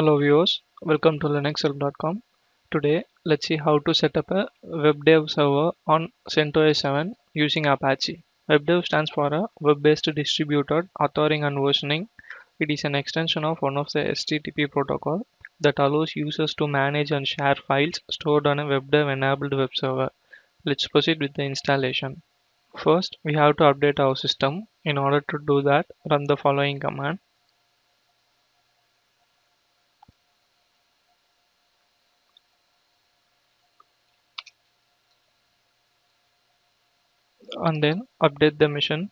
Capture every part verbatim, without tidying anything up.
Hello viewers, welcome to Linuxhelp dot com. Today let's see how to set up a WebDAV server on CentOS seven using Apache. WebDAV stands for a web-based distributed authoring and versioning. It is an extension of one of the H T T P protocol that allows users to manage and share files stored on a WebDAV enabled web server. Let's proceed with the installation. First, we have to update our system. In order to do that, run the following command. And then update the mission.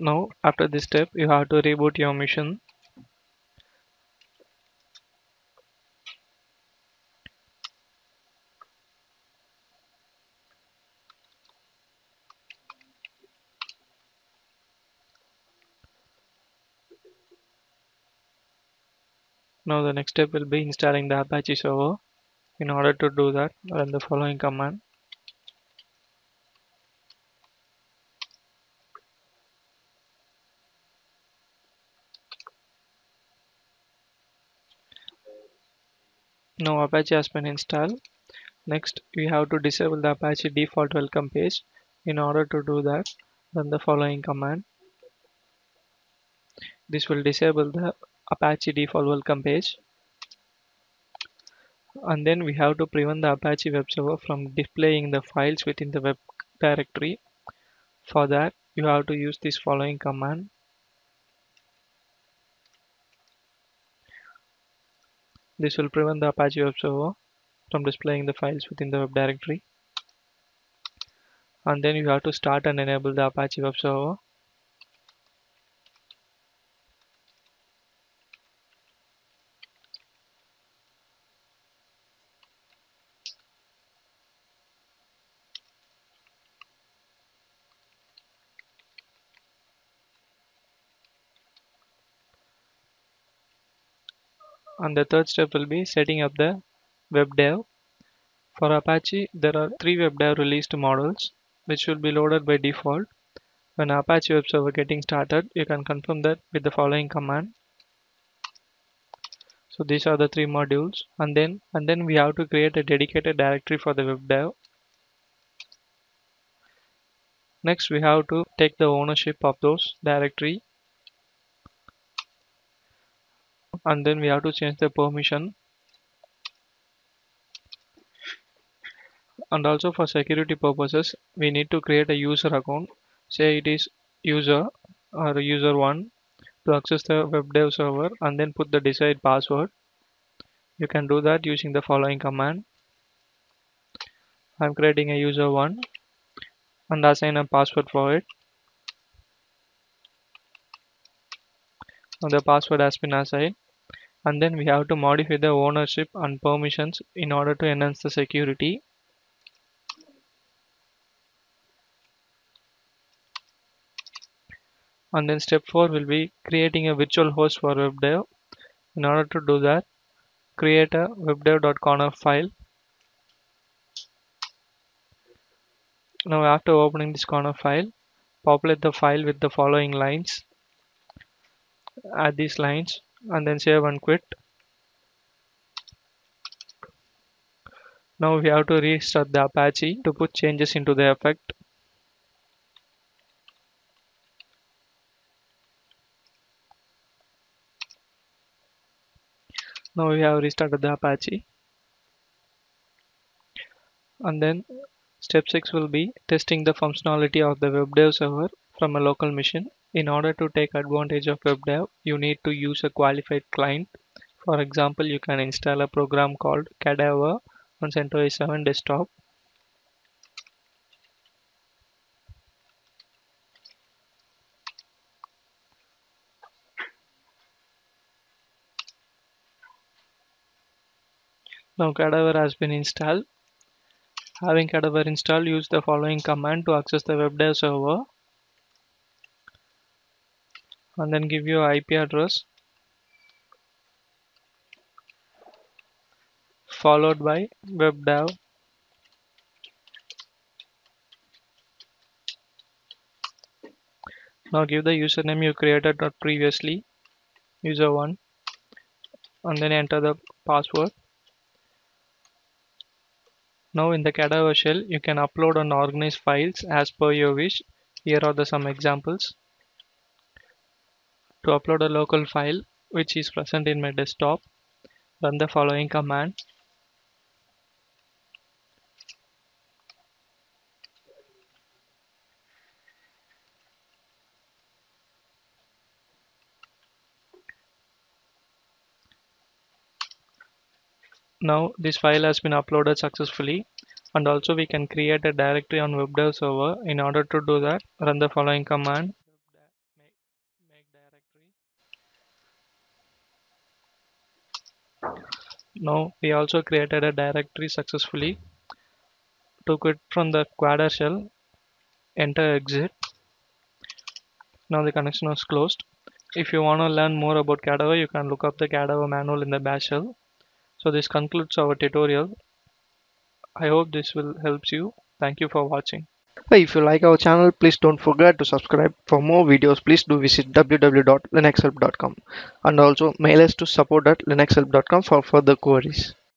Now, after this step, you have to reboot your mission. Now the next step will be installing the Apache server. In order to do that, run the following command. Now Apache has been installed. Next, we have to disable the Apache default welcome page. In order to do that, run the following command. This will disable the Apache default welcome page, and then we have to prevent the Apache web server from displaying the files within the web directory. For that, you have to use this following command. This will prevent the Apache web server from displaying the files within the web directory, and then you have to start and enable the Apache web server. And the third step will be setting up the WebDAV. For Apache, there are three WebDAV released models which will be loaded by default. When Apache web server getting started, you can confirm that with the following command. So these are the three modules, and then and then we have to create a dedicated directory for the WebDAV. Next, we have to take the ownership of those directory. And then we have to change the permission, and also for security purposes we need to create a user account. Say it is user or user one to access the WebDAV server, and then put the desired password. You can do that using the following command. I'm creating a user one and assign a password for it. Now the password has been assigned, and then we have to modify the ownership and permissions in order to enhance the security. And then step four will be creating a virtual host for WebDAV. In order to do that, create a webdav dot conf file. Now after opening this conf file, populate the file with the following lines. Add these lines and then save and quit. Now we have to restart the Apache to put changes into the effect. Now we have restarted the Apache. And then step six will be testing the functionality of the WebDAV server from a local machine. In order to take advantage of WebDAV, you need to use a qualified client. For example, you can install a program called Cadaver on CentOS seven desktop. Now Cadaver has been installed. Having Cadaver installed, use the following command to access the WebDAV server, and then give your I P address. followed by WebDAV. Now give the username you created previously, user one, and then enter the password. Now in the Cadaver shell, you can upload and organize files as per your wish. Here are the some examples. To upload a local file which is present in my desktop, run the following command. Now this file has been uploaded successfully, and also we can create a directory on WebDAV server. In order to do that, run the following command. Now we also created a directory successfully. To quit from the Cadaver shell, enter exit. Now the connection is closed. If you want to learn more about Cadaver, you can look up the Cadaver manual in the bash shell. So this concludes our tutorial. I hope this will help you. Thank you for watching. Hey, if you like our channel, please don't forget to subscribe. For more videos, please do visit w w w dot linuxhelp dot com and also mail us to support at linuxhelp dot com for further queries.